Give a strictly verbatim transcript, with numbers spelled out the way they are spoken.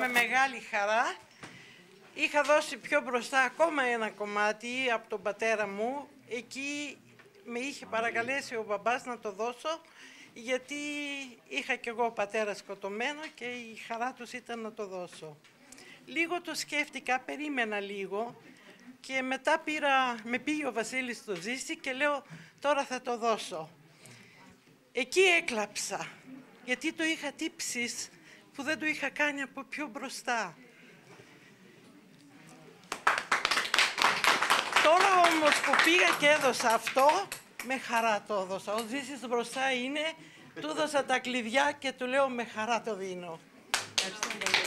με μεγάλη χαρά. Είχα δώσει πιο μπροστά ακόμα ένα κομμάτι από τον πατέρα μου. Εκεί με είχε παρακαλέσει ο μπαμπάς να το δώσω, γιατί είχα κι εγώ πατέρα σκοτωμένο και η χαρά τους ήταν να το δώσω. Λίγο το σκέφτηκα, περίμενα λίγο και μετά πήρα, με πήγε ο Βασίλης στο Ζήση και λέω τώρα θα το δώσω. Εκεί έκλαψα, γιατί το είχα τύψεις που δεν το είχα κάνει από πιο μπροστά. Τώρα όμως που πήγα και έδωσα αυτό, με χαρά το έδωσα. Ο Ζήσης μπροστά είναι, του έδωσα τα κλειδιά και του λέω με χαρά το δίνω. Ευχαριστώ.